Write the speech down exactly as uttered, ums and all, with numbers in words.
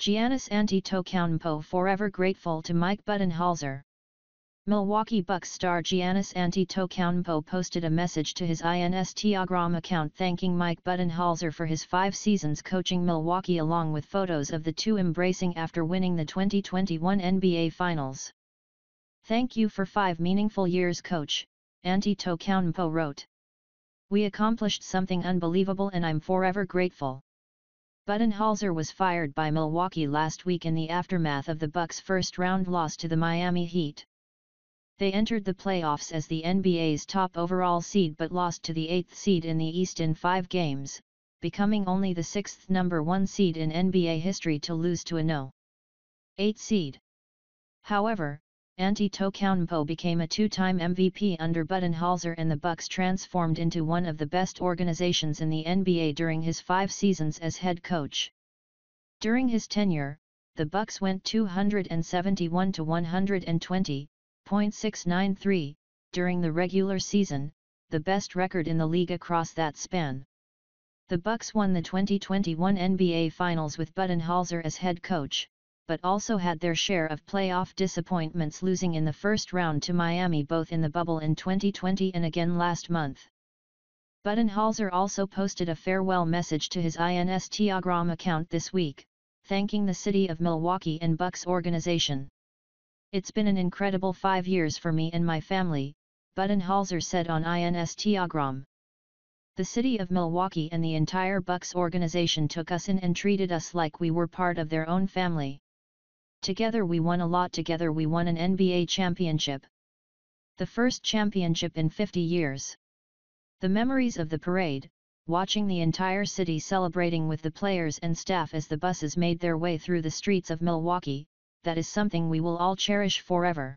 Giannis Antetokounmpo forever grateful to Mike Budenholzer. Milwaukee Bucks star Giannis Antetokounmpo posted a message to his Instagram account thanking Mike Budenholzer for his five seasons coaching Milwaukee, along with photos of the two embracing after winning the twenty twenty-one N B A Finals. "Thank you for five meaningful years, Coach," Antetokounmpo wrote. "We accomplished something unbelievable and I'm forever grateful." Budenholzer was fired by Milwaukee last week in the aftermath of the Bucks' first-round loss to the Miami Heat. They entered the playoffs as the N B A's top overall seed but lost to the eighth seed in the East in five games, becoming only the sixth number one seed in N B A history to lose to a no eight seed. However, Antetokounmpo became a two-time M V P under Budenholzer, and the Bucks transformed into one of the best organizations in the N B A during his five seasons as head coach. During his tenure, the Bucks went two hundred seventy-one to one hundred twenty point six nine three during the regular season, the best record in the league across that span. The Bucks won the twenty twenty-one N B A Finals with Budenholzer as head coach, but also had their share of playoff disappointments, losing in the first round to Miami both in the bubble in twenty twenty and again last month. Budenholzer also posted a farewell message to his Instagram account this week, thanking the city of Milwaukee and Bucks organization. "It's been an incredible five years for me and my family," Budenholzer said on Instagram. "The city of Milwaukee and the entire Bucks organization took us in and treated us like we were part of their own family. Together we won a lot. Together we won an N B A championship. The first championship in fifty years. The memories of the parade, watching the entire city celebrating with the players and staff as the buses made their way through the streets of Milwaukee, that is something we will all cherish forever."